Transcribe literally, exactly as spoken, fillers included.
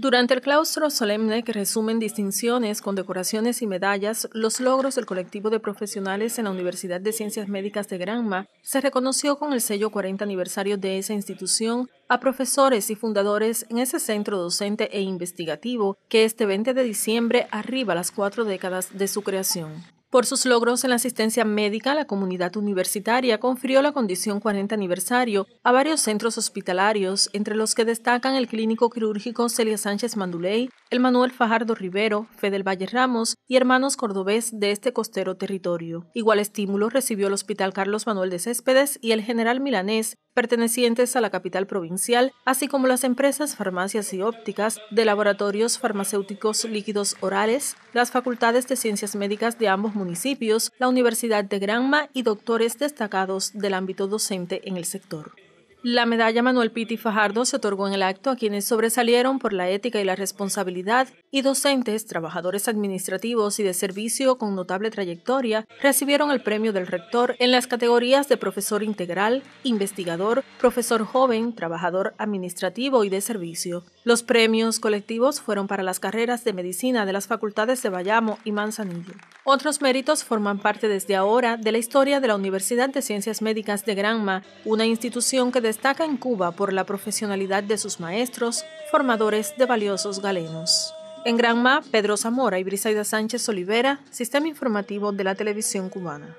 Durante el claustro solemne que resumen distinciones, condecoraciones y medallas, los logros del colectivo de profesionales en la Universidad de Ciencias Médicas de Granma, se reconoció con el sello cuarenta aniversario de esa institución a profesores y fundadores en ese centro docente e investigativo que este veinte de diciembre arriba las cuatro décadas de su creación. Por sus logros en la asistencia médica, la comunidad universitaria confirió la condición cuarenta aniversario a varios centros hospitalarios, entre los que destacan el Clínico Quirúrgico Celia Sánchez Manduley, el Manuel Fajardo Rivero, Fidel Valles Ramos y hermanos cordobés de este costero territorio. Igual estímulo recibió el Hospital Carlos Manuel de Céspedes y el General Milanés, pertenecientes a la capital provincial, así como las empresas farmacias y ópticas de laboratorios farmacéuticos líquidos orales, las facultades de ciencias médicas de ambos municipios, la Universidad de Granma y doctores destacados del ámbito docente en el sector. La medalla Manuel Piti Fajardo se otorgó en el acto a quienes sobresalieron por la ética y la responsabilidad, y docentes, trabajadores administrativos y de servicio con notable trayectoria recibieron el premio del rector en las categorías de profesor integral, investigador, profesor joven, trabajador administrativo y de servicio. Los premios colectivos fueron para las carreras de medicina de las facultades de Bayamo y Manzanillo. Otros méritos forman parte desde ahora de la historia de la Universidad de Ciencias Médicas de Granma, una institución que destaca en Cuba por la profesionalidad de sus maestros, formadores de valiosos galenos. En Granma, Pedro Zamora y Brisaida Sánchez Olivera, Sistema Informativo de la Televisión Cubana.